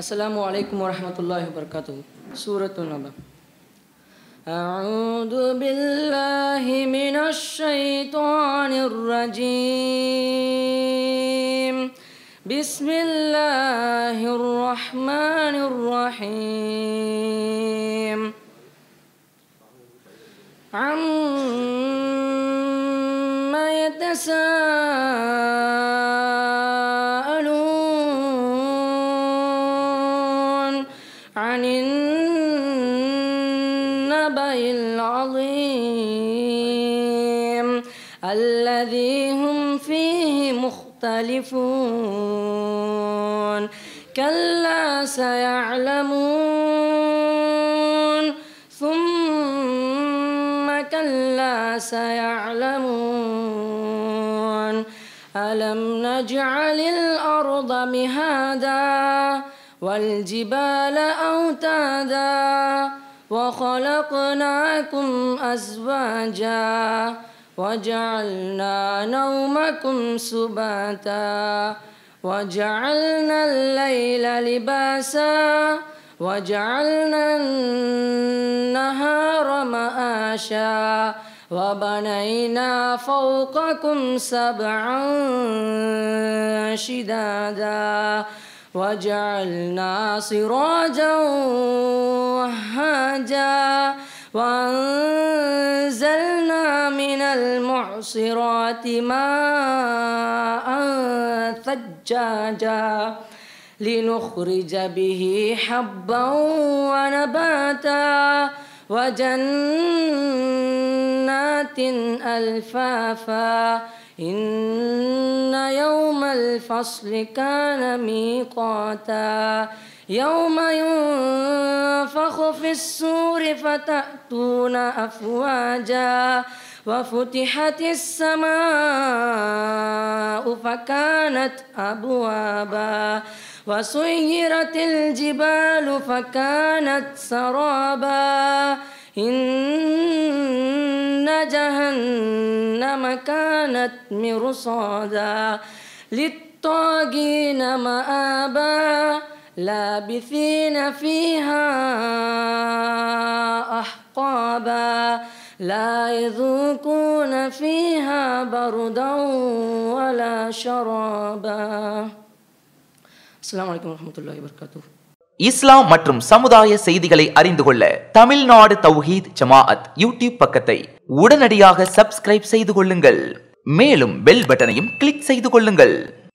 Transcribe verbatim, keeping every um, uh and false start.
السلام عليكم ورحمة الله وبركاته. سورة النبأ. أعوذ بالله من الشيطان الرجيم. بسم الله الرحمن الرحيم. عما يتساءلون عن النبأ العظيم الذي هم فيه مختلفون. كلا سيعلمون ثم كلا سيعلمون. ألم نجعل الأرض مهادا والجبال أوتادا وخلقناكم أزواجا وجعلنا نومكم سباتا وجعلنا الليل لباسا وجعلنا النهار معاشا وبنينا فوقكم سبعا شدادا وجعلنا سراجا وهاجا وأنزلنا من المعصرات ماء ثجاجا لنخرج به حبا ونباتا وجنات ألفافا. إن يوم الفصل كان ميقاتا. يوم ينفخ في الصور فتأتون أفواجا وفتحت السماء فكانت أبوابا وسيرت الجبال فكانت سرابا. إن جهنم كانت مرصادا للطاغين مآبا لابثين فيها أحقابا. لا يذوقون فيها بردا ولا شرابا. السلام عليكم ورحمة الله وبركاته. இஸ்லாம் மற்றும் சமுதாய செய்திகளை அறிந்து கொள்ள தமிழ்நாடு தவ்ஹீத் ஜமாஅத் யூடியூப் பக்கத்தை உடனடியாக சப்ஸ்கிரைப் செய்து கொள்ளுங்கள். மேலும் பெல் பட்டனையும் கிளிக் செய்து கொள்ளுங்கள்.